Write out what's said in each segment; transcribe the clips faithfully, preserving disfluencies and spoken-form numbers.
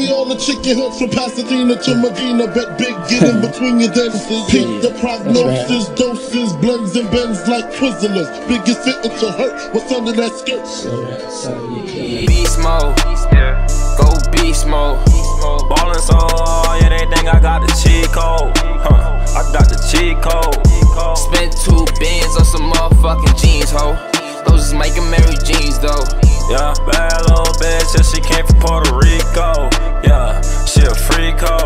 me all the chicken hooks from Pasadena to Medina. Bet big, get in between your dentures. Pick the prognosis, doses, blends and bends like Twizzlers. Biggest fit to hurt, what's under that skirt? Beast mode, go beast mode. Ballin' so hard, yeah, they think I got the cheat code. Huh, I got the cheat code. Spent two bins on some motherfucking jeans, ho. Those is Mike and Mary jeans, though. Yeah, bad little bitch, yeah, she came from Puerto Rico. Yeah, she a freak ho.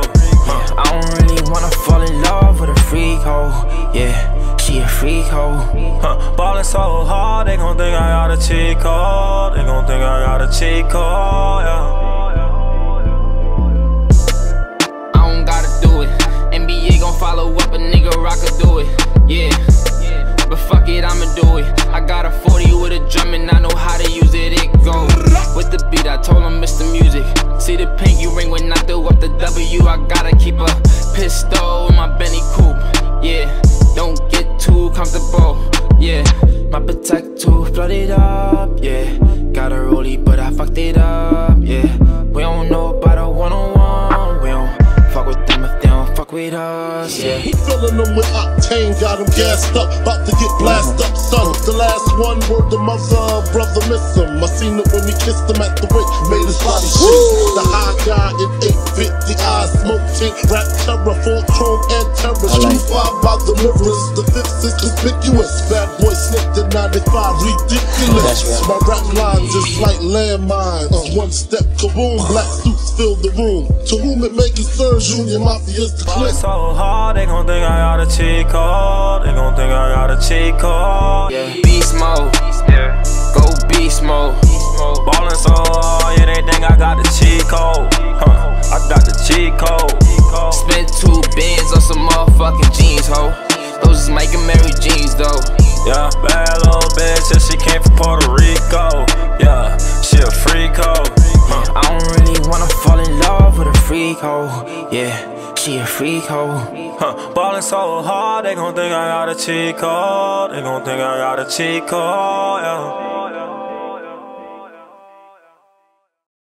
Huh. I don't really wanna fall in love with a freak ho. Yeah, she a freak ho. Huh. Ballin' so hard, they gon' think I got a cheat code. They gon' think I got a cheat code, yeah. Follow up a nigga, rock or do it, yeah. But fuck it, I'ma do it. I got a forty with a drum and I know how to use it. It go with the beat, I told him it's the music. See the pinky ring when I threw up the W. I gotta keep a pistol in my Benny coupe, yeah. Don't get too comfortable, yeah. My protector flooded up, yeah. Got a rollie, but I fucked it up, yeah. We don't know about a one-on-one. We don't fuck with them if they don't fuck with us. Yeah. Filling them with octane, got them gassed up, about to get blast up, son. The last one, word to mother, brother miss him. I seen it when we kissed him at the wake, made his body shake. The high guy in eight fifty, eyes smoke tank, rap terror, full chrome and terror. Street five by the mirrors, the fifth is conspicuous. Bad boy slipped in ninety-five, ridiculous. My rap lines is like landmines. Uh, one step, kaboom, black suits fill the room. To whom it may concern, Junior Mafia is the clip. They gon' think I got a cheat code. They gon' think I got a cheat code. Yeah. Beast mode, go beast mode. Ballin' so hard, yeah, they think I got the cheat code. Huh, I got the cheat code. Spent two bins on some motherfucking jeans, ho. Those is Mike and Mary jeans, though. Yeah, bad little bitch, yeah, she came from Puerto Rico. Yeah, she a freak ho. Huh. I don't really wanna fall in love with a freak ho. Yeah. She a freak ho. Huh. Ballin' so hard, they gon' think I got a cheat code. They gon' think I got a cheat code, yeah.